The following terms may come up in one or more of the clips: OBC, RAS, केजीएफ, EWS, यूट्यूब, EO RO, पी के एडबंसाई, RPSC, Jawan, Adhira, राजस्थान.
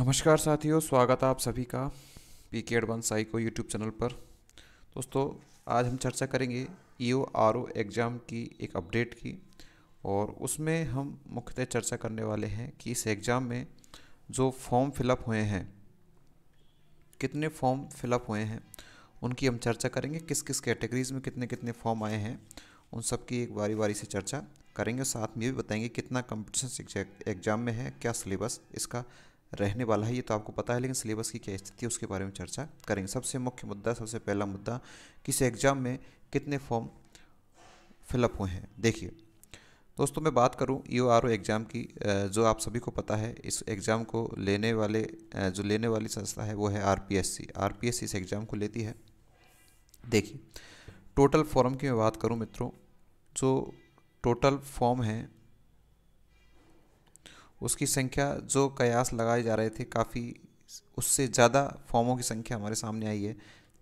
नमस्कार साथियों, स्वागत है आप सभी का पी के एडबंसाई को यूट्यूब चैनल पर। दोस्तों, आज हम चर्चा करेंगे EO RO एग्ज़ाम की एक अपडेट की, और उसमें हम मुख्यतः चर्चा करने वाले हैं कि इस एग्ज़ाम में जो फॉर्म फिलअप हुए हैं, कितने फॉर्म फिलअप हुए हैं उनकी हम चर्चा करेंगे। किस किस कैटेगरीज़ में कितने कितने फॉर्म आए हैं उन सब की एक बारी बारी से चर्चा करेंगे। साथ में भी बताएंगे कितना कंपटीशन एग्ज़ाम में है, क्या सिलेबस इसका रहने वाला है, ये तो आपको पता है, लेकिन सिलेबस की क्या स्थिति है उसके बारे में चर्चा करेंगे। सबसे मुख्य मुद्दा, सबसे पहला मुद्दा, किस एग्ज़ाम में कितने फॉर्म फिलअप हुए हैं। देखिए दोस्तों, मैं बात करूं EO RO एग्ज़ाम की, जो आप सभी को पता है, इस एग्ज़ाम को लेने वाली संस्था है वो है RPSC। RPSC इस एग्ज़ाम को लेती है। देखिए, टोटल फॉर्म की मैं बात करूँ मित्रों, जो टोटल फॉर्म हैं उसकी संख्या जो कयास लगाए जा रहे थे, काफ़ी उससे ज़्यादा फॉर्मों की संख्या हमारे सामने आई है।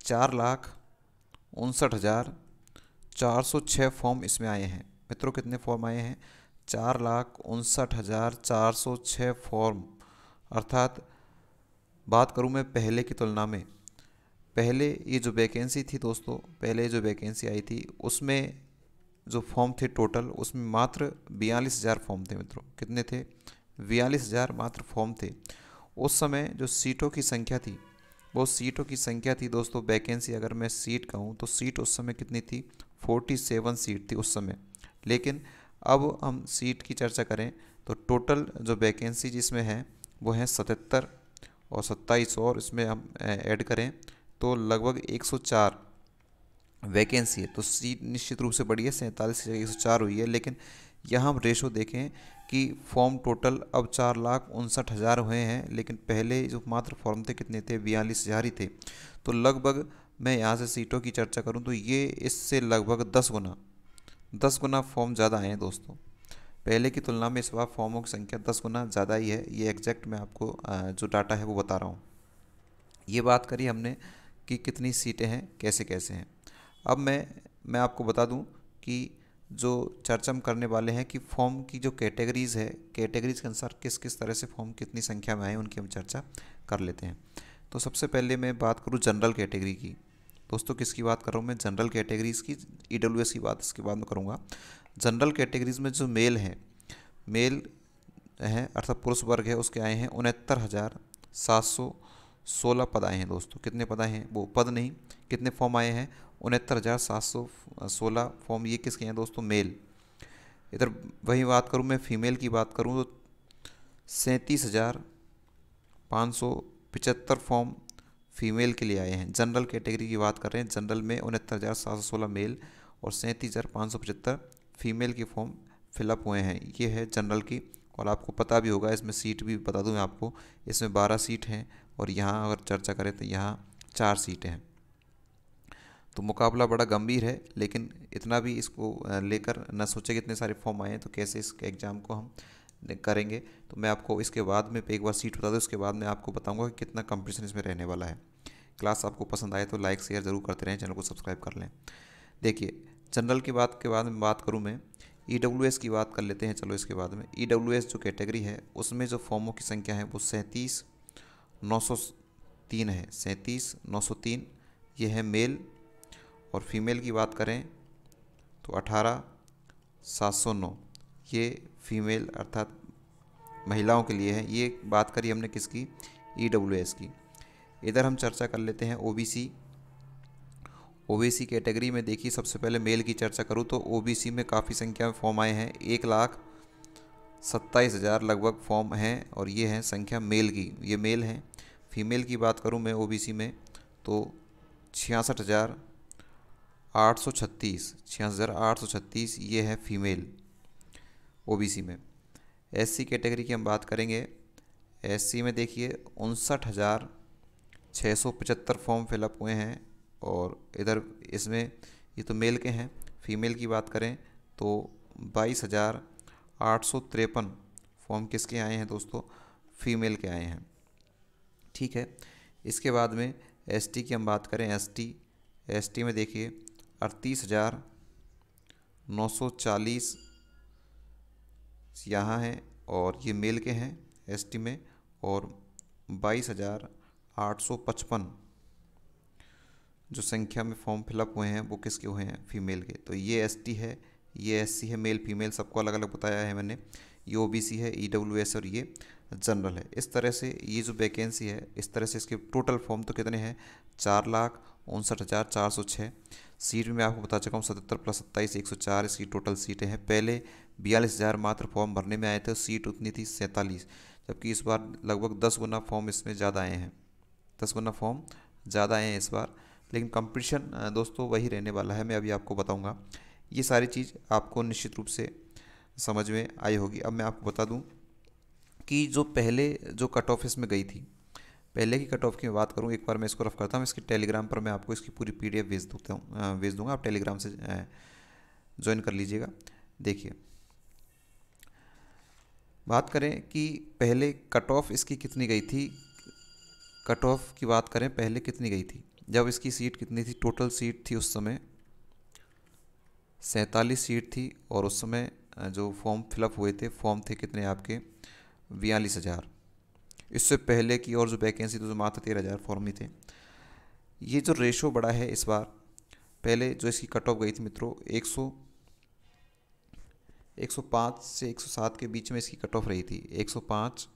4,59,406 फॉर्म इसमें आए हैं मित्रों। कितने फॉर्म आए हैं? 4,59,406 फॉर्म। अर्थात बात करूं मैं पहले की तुलना में, पहले ये जो वैकेंसी थी दोस्तों, पहले जो वैकेंसी आई थी उसमें जो फॉर्म थे टोटल, उसमें मात्र 42,000 फॉर्म थे मित्रों। कितने थे? 42,000 मात्र फॉर्म थे। उस समय जो सीटों की संख्या थी, वो सीटों की संख्या थी दोस्तों, वैकेंसी अगर मैं सीट कहूँ तो सीट उस समय कितनी थी? 47 सीट थी उस समय। लेकिन अब हम सीट की चर्चा करें तो टोटल जो वैकेंसी जिसमें है वो है 77 और 27 और इसमें हम ऐड करें तो लगभग 104 वैकेंसी है। तो सीट निश्चित रूप से बढ़ी है, 47 से 104 हुई है। लेकिन यहाँ हम रेशो देखें कि फॉर्म टोटल अब 4,59,000 हुए हैं, लेकिन पहले जो मात्र फॉर्म थे कितने थे? 42,000 ही थे। तो लगभग मैं यहाँ से सीटों की चर्चा करूँ तो ये इससे लगभग 10 गुना फॉर्म ज़्यादा आए हैं दोस्तों। पहले की तुलना में इस बार फॉर्मों की संख्या 10 गुना ज़्यादा ही है। ये एग्जैक्ट मैं आपको जो डाटा है वो बता रहा हूँ। ये बात करी हमने कि कितनी सीटें हैं, कैसे कैसे हैं। अब मैं आपको बता दूं कि जो चर्चा हम करने वाले हैं कि फॉर्म की जो कैटेगरीज़ है, कैटेगरीज़ के अनुसार किस किस तरह से फॉर्म कितनी संख्या में आए उनकी हम चर्चा कर लेते हैं। तो सबसे पहले मैं बात करूं जनरल कैटेगरी की। दोस्तों, किसकी बात कर रहा हूँ मैं? जनरल कैटेगरीज़ की। EWS की बात इसके बाद में करूँगा। जनरल कैटेगरीज़ में जो मेल हैं अर्थात पुरुष वर्ग है, उसके आए हैं 69,716 पद आए हैं दोस्तों। कितने पद आए हैं? वो पद नहीं, कितने फॉर्म आए हैं? 69,716 फॉर्म। ये किसके हैं दोस्तों? मेल। इधर वही बात करूँ मैं फ़ीमेल की बात करूँ तो 37,575 फॉर्म फीमेल के लिए आए हैं। जनरल कैटेगरी की बात कर रहे हैं, जनरल में 69,716 मेल और 37,575 फीमेल के फॉर्म फिलअप हुए हैं। ये है जनरल की। और आपको पता भी होगा, इसमें सीट भी बता दूँ मैं आपको, इसमें 12 सीट हैं और यहाँ अगर चर्चा करें तो यहाँ 4 सीटें हैं। तो मुकाबला बड़ा गंभीर है, लेकिन इतना भी इसको लेकर ना सोचे कि इतने सारे फॉर्म आए हैं तो कैसे इस एग्ज़ाम को हम करेंगे। तो मैं आपको इसके बाद में एक बार सीट बता दूँ, उसके बाद मैं आपको बताऊंगा कि कितना कंपटीशन इसमें रहने वाला है। क्लास आपको पसंद आए तो लाइक शेयर ज़रूर करते रहें, चैनल को सब्सक्राइब कर लें। देखिए, जनरल की बात के बाद में बात करूँ मैं EWS की बात कर लेते हैं। चलो, इसके बाद में EWS जो कैटेगरी है उसमें जो फॉर्मों की संख्या है वो 37,903 है। 37,903 ये है मेल। और फीमेल की बात करें तो 18,709 ये फीमेल अर्थात महिलाओं के लिए है। ये बात करी हमने किसकी? EWS की। इधर हम चर्चा कर लेते हैं OBC कैटेगरी में। देखिए, सबसे पहले मेल की चर्चा करूँ तो OBC में काफ़ी संख्या में फॉर्म आए हैं, 1,27,000 लगभग फॉर्म हैं। और ये है संख्या मेल की, ये मेल हैं। फीमेल की बात करूँ मैं OBC में तो 66,836 ये है फीमेल OBC में। SC कैटेगरी की हम बात करेंगे, SC में देखिए 59,675 फॉर्म फिलअप हुए हैं। और इधर इसमें ये तो मेल के हैं, फीमेल की बात करें तो 22,853 फॉर्म किसके आए हैं दोस्तों? फीमेल के आए हैं। ठीक है, इसके बाद में ST की हम बात करें, ST में देखिए 38,940 यहाँ हैं और ये मेल के हैं ST में। और 22,855 जो संख्या में फॉर्म फिलअप हुए हैं वो किसके हुए हैं, फीमेल के। तो ये एसटी है, ये एससी है, मेल फीमेल सबको अलग अलग बताया है मैंने। ये ओबीसी है, ईडब्ल्यूएस और ये जनरल है। इस तरह से ये जो वैकेंसी है, इस तरह से इसके टोटल फॉर्म तो कितने हैं, 4,59,406। सीट में आपको बता चुका हूँ 77+27 104 इसकी टोटल सीटें हैं। पहले 42,000 मात्र फॉर्म भरने में आए थे, सीट उतनी थी 47, जबकि इस बार लगभग 10 गुना फॉर्म इसमें ज़्यादा आए हैं, 10 गुना फॉर्म ज़्यादा आए हैं इस बार। लेकिन कंपटीशन दोस्तों वही रहने वाला है, मैं अभी आपको बताऊँगा। ये सारी चीज़ आपको निश्चित रूप से समझ में आई होगी। अब मैं आपको बता दूं कि जो पहले जो कट ऑफ इसमें गई थी, पहले की कट ऑफ की मैं बात करूं, एक बार मैं इसको रफ करता हूं, इसके टेलीग्राम पर मैं आपको इसकी पूरी PDF भेज दूंगा, आप टेलीग्राम से ज्वाइन कर लीजिएगा। देखिए बात करें कि पहले कट ऑफ इसकी कितनी गई थी, कट ऑफ की बात करें पहले कितनी गई थी, जब इसकी सीट कितनी थी, टोटल सीट थी उस समय 47 सीट थी, और उस समय जो फॉर्म फिलअप हुए थे, फॉर्म थे कितने आपके 42,000। इससे पहले की और जो वैकेंसी तो मात्र 13,000 फॉर्म ही थे। ये जो रेशो बढ़ा है इस बार, पहले जो इसकी कट ऑफ गई थी मित्रों 105 से 107 के बीच में इसकी कट ऑफ रही थी, 105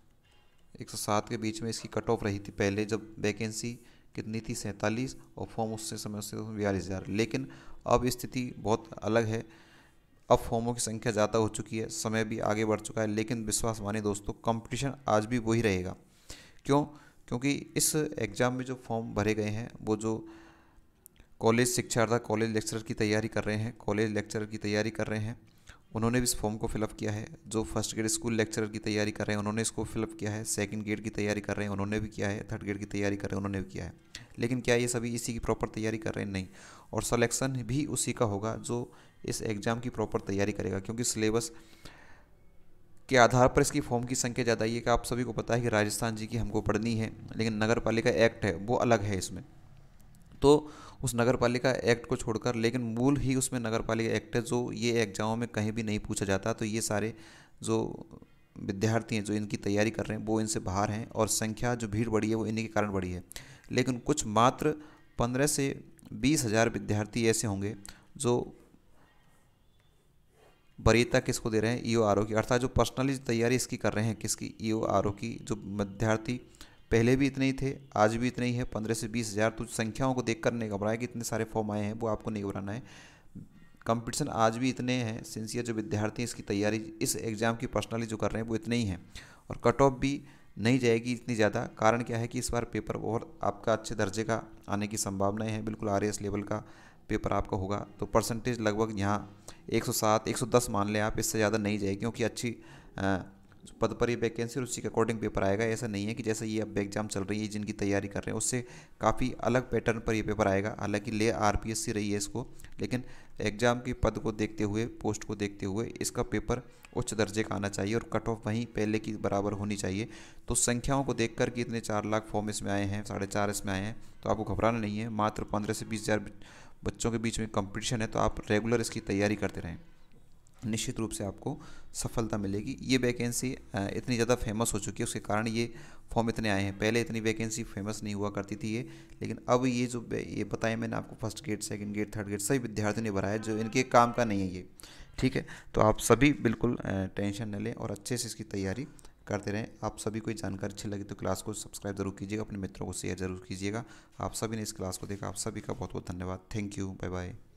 107 के बीच में इसकी कट ऑफ रही थी पहले, जब वैकेंसी कितनी थी 47 और फॉर्म उससे समय से 42,000। लेकिन अब स्थिति बहुत अलग है, अब फॉर्मों की संख्या ज़्यादा हो चुकी है, समय भी आगे बढ़ चुका है, लेकिन विश्वास मानिए दोस्तों कंपटीशन आज भी वही रहेगा। क्यों? क्योंकि इस एग्ज़ाम में जो फॉर्म भरे गए हैं, वो जो कॉलेज शिक्षार्थी कॉलेज लेक्चरर की तैयारी कर रहे हैं, उन्होंने भी इस फॉर्म को फिलअप किया है। जो फर्स्ट ग्रेड स्कूल लेक्चरर की तैयारी कर रहे हैं उन्होंने इसको फिलअप किया है, सेकंड ग्रेड की तैयारी कर रहे हैं उन्होंने भी किया है, थर्ड ग्रेड की तैयारी कर रहे हैं उन्होंने भी किया है। लेकिन क्या ये सभी इसी की प्रॉपर तैयारी कर रहे हैं? नहीं, और सलेक्शन भी उसी का होगा जो इस एग्ज़ाम की प्रॉपर तैयारी करेगा, क्योंकि सिलेबस के आधार पर इसकी फॉर्म की संख्या ज़्यादा है। कि आप सभी को पता है कि राजस्थान जी की हमको पढ़नी है, लेकिन नगर पालिका एक्ट है वो अलग है इसमें, तो उस नगरपालिका एक्ट को छोड़कर, लेकिन मूल ही उसमें नगरपालिका एक्ट है, जो ये एग्जामों में कहीं भी नहीं पूछा जाता। तो ये सारे जो विद्यार्थी हैं जो इनकी तैयारी कर रहे हैं वो इनसे बाहर हैं, और संख्या जो भीड़ बढ़ी है वो इन्हीं के कारण बढ़ी है। लेकिन कुछ मात्र 15 से 20,000 विद्यार्थी ऐसे होंगे जो वरीयता किसको दे रहे हैं, EORO की, अर्थात जो पर्सनली तैयारी इसकी कर रहे हैं, किसकी, EORO की। जो विद्यार्थी पहले भी इतने ही थे, आज भी इतने ही है, 15 से 20,000। तो संख्याओं को देखकर नहीं घबराए कि इतने सारे फॉर्म आए हैं, वो आपको नहीं घबराना है। कंपटीशन आज भी इतने हैं, सिंसियर जो विद्यार्थी इसकी तैयारी इस एग्ज़ाम की पर्सनली जो कर रहे हैं वो इतने ही हैं, और कट ऑफ भी नहीं जाएगी इतनी ज़्यादा। कारण क्या है कि इस बार पेपर और आपका अच्छे दर्जे का आने की संभावनाएँ हैं, बिल्कुल RAS लेवल का पेपर आपका होगा। तो परसेंटेज लगभग यहाँ 107 110 मान लें आप, इससे ज़्यादा नहीं जाएगी, क्योंकि अच्छी पद पर ये वैकेंसी और उसी के अकॉर्डिंग पेपर आएगा। ऐसा नहीं है कि जैसा ये अब एग्जाम चल रही है, जिनकी तैयारी कर रहे हैं उससे काफ़ी अलग पैटर्न पर ये पेपर आएगा। हालांकि ले RPSC रही है इसको, लेकिन एग्जाम के पद को देखते हुए, पोस्ट को देखते हुए इसका पेपर उच्च दर्जे का आना चाहिए, और कट ऑफ वहीं पहले की बराबर होनी चाहिए। तो संख्याओं को देख कर कि इतने 4 लाख फॉर्म इसमें आए हैं, 4.5 इसमें आए हैं, तो आपको घबराना नहीं है। मात्र 15 से 20,000 बच्चों के बीच में कंपटीशन है, तो आप रेगुलर इसकी तैयारी करते रहें, निश्चित रूप से आपको सफलता मिलेगी। ये वैकेंसी इतनी ज़्यादा फेमस हो चुकी है, उसके कारण ये फॉर्म इतने आए हैं। पहले इतनी वैकेंसी फेमस नहीं हुआ करती थी ये, लेकिन अब ये जो ये बताया मैंने आपको, first grade, second grade, third grade सभी विद्यार्थियों ने भरा है, जो इनके काम का नहीं है ये, ठीक है। तो आप सभी बिल्कुल टेंशन न लें और अच्छे से इसकी तैयारी करते रहें। आप सभी को जानकारी अच्छी लगी तो क्लास को सब्सक्राइब जरूर कीजिएगा, अपने मित्रों को शेयर जरूर कीजिएगा। आप सभी ने इस क्लास को देखा, आप सभी का बहुत बहुत धन्यवाद। Thank you, bye bye.